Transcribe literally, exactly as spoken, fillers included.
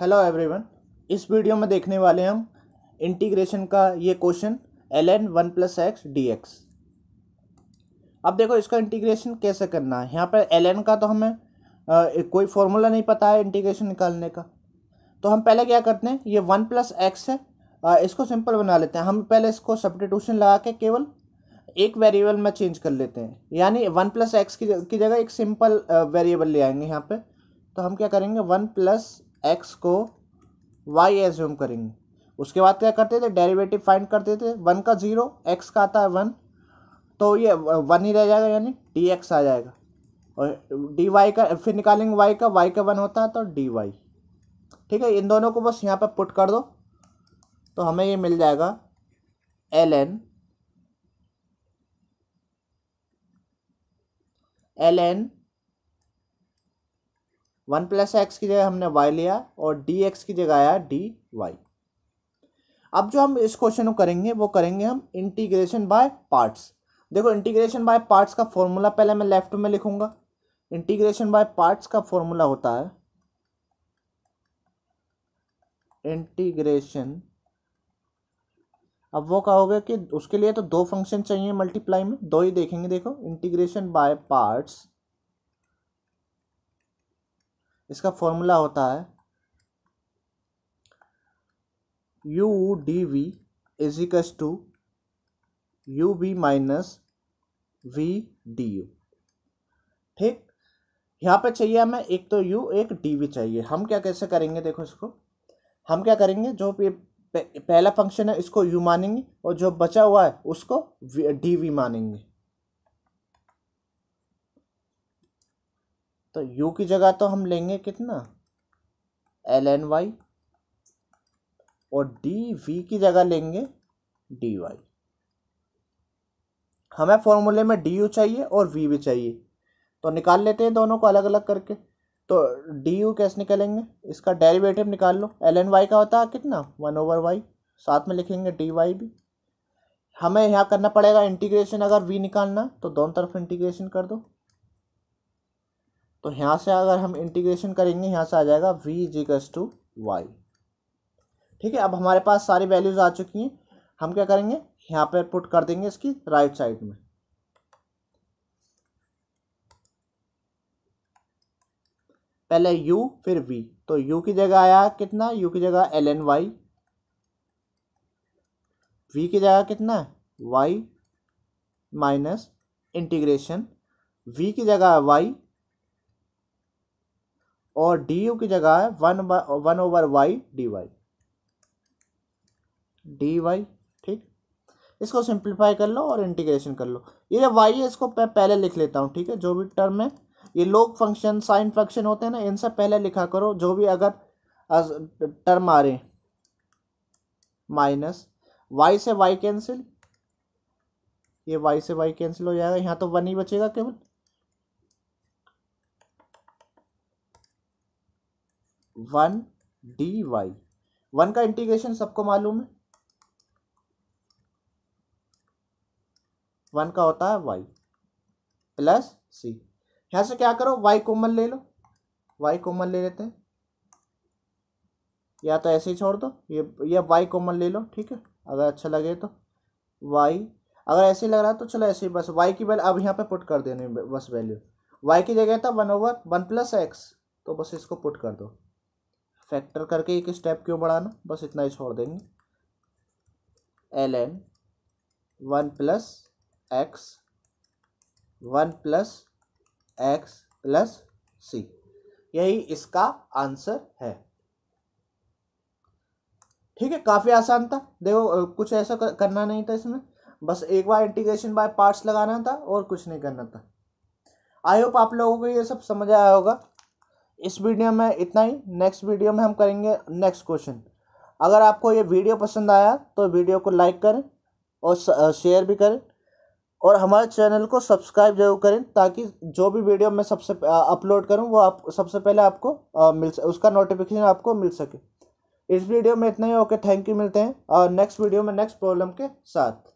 Hello everyone, इस video में देखने वाले हम इंटीग्रेशन का ये question ln one plus x d x. अब देखो इसका इंटीग्रेशन कैसे करना है। यहाँ पर ln का तो हमें आ, कोई फॉर्मूला नहीं पता है इंटीग्रेशन निकालने का, तो हम पहले क्या करते हैं, ये वन प्लस एक्स है आ, इसको सिंपल बना लेते हैं। हम पहले इसको सब्स्टिट्यूशन लगा के केवल एक वेरिएबल में चेंज कर लेते हैं, यानी वन प्लस एक्स की, की जगह एक सिंपल वेरिएबल ले आएंगे यहाँ पर। तो हम क्या करेंगे, वन प्लस एक्स को वाई एज्यूम करेंगे। उसके बाद क्या करते थे, डेरिवेटिव फाइंड करते थे। वन का ज़ीरो, एक्स का आता है वन, तो ये वन ही रह जाएगा, यानी डी एक्स आ जाएगा। और डी वाई का फिर निकालेंगे, वाई का वाई का वन होता है तो डी वाई। ठीक है, इन दोनों को बस यहाँ पर पुट कर दो, तो हमें ये मिल जाएगा l n l n one plus x की जगह हमने y लिया और dx की जगह आया dy। अब जो हम इस क्वेश्चन को करेंगे वो करेंगे हम इंटीग्रेशन बाय पार्ट्स। देखो इंटीग्रेशन बाय पार्ट्स का फॉर्मूला पहले मैं लेफ्ट में लिखूंगा। इंटीग्रेशन बाय पार्ट्स का फॉर्मूला होता है इंटीग्रेशन, अब वो कहोगे कि उसके लिए तो दो फंक्शन चाहिए मल्टीप्लाई में, दो ही देखेंगे। देखो इंटीग्रेशन बाय पार्ट्स, इसका फॉर्मूला होता है u d v is equals to u v minus v d u. ठीक, यहाँ पे चाहिए हमें एक तो u एक dv चाहिए। हम क्या कैसे करेंगे, देखो इसको हम क्या करेंगे, जो ये पहला फंक्शन है इसको u मानेंगे और जो बचा हुआ है उसको dv मानेंगे। तो u की जगह तो हम लेंगे कितना, एल एन वाई, और डी वी की जगह लेंगे डी वाई। हमें फॉर्मूले में डी यू चाहिए और वी भी चाहिए, तो निकाल लेते हैं दोनों को अलग अलग करके। तो डी यू कैसे निकालेंगे, इसका डेरिवेटिव निकाल लो। एल एन वाई का होता है कितना, वन ओवर वाई, साथ में लिखेंगे डी वाई भी। हमें यहाँ करना पड़ेगा इंटीग्रेशन, अगर वी निकालना तो दोनों तरफ इंटीग्रेशन कर दो। तो यहाँ से अगर हम इंटीग्रेशन करेंगे, यहाँ से आ जाएगा v इक्वल्स टू वाई। ठीक है, अब हमारे पास सारी वैल्यूज़ आ चुकी हैं। हम क्या करेंगे, यहाँ पर पुट कर देंगे इसकी राइट साइड में। पहले u फिर v, तो u की जगह आया कितना, u की जगह एल एन वाई, वी की जगह कितना है y माइनस इंटीग्रेशन, v की जगह y और डी यू की जगह है one one over y d y d y. ठीक, इसको सिंप्लीफाई कर लो और इंटीग्रेशन कर लो। ये जो वाई है इसको पहले लिख लेता हूँ। ठीक है, जो भी टर्म है, ये लोग फंक्शन साइन फंक्शन होते हैं ना, इनसे पहले लिखा करो जो भी अगर टर्म आ रहे हैं। माइनस वाई से वाई कैंसिल, ये वाई से वाई कैंसिल हो जाएगा, यहाँ तो वन ही बचेगा केवल। वन डी वाई, वन का इंटीग्रेशन सबको मालूम है, वन का होता है वाई प्लस सी। यहाँ से क्या करो, वाई कॉमन ले लो, वाई कॉमन ले लेते हैं, या तो ऐसे ही छोड़ दो, ये या वाई कॉमन ले लो। ठीक है, अगर अच्छा लगे तो वाई, अगर ऐसे ही लग रहा है तो चलो ऐसे ही, बस वाई की वैल्यू अब यहाँ पे पुट कर देनी, बस वैल्यू वाई की जगह था one over one plus x, तो बस इसको पुट कर दो। फैक्टर करके एक स्टेप क्यों बढ़ाना, बस इतना ही छोड़ देंगे। L n one plus x one plus x plus c, यही इसका आंसर है। ठीक है, काफ़ी आसान था। देखो कुछ ऐसा करना नहीं था इसमें, बस एक बार इंटीग्रेशन बाय पार्ट्स लगाना था और कुछ नहीं करना था। आई होप आप लोगों को ये सब समझ आया होगा। इस वीडियो में इतना ही, नेक्स्ट वीडियो में हम करेंगे नेक्स्ट क्वेश्चन। अगर आपको ये वीडियो पसंद आया तो वीडियो को लाइक करें और शेयर भी करें, और हमारे चैनल को सब्सक्राइब जरूर करें, ताकि जो भी वीडियो मैं सबसे अपलोड करूं वो आप सबसे पहले आपको आ, मिल उसका नोटिफिकेशन आपको मिल सके। इस वीडियो में इतना ही। ओके, थैंक यू, मिलते हैं और नेक्स्ट वीडियो में नेक्स्ट प्रॉब्लम के साथ।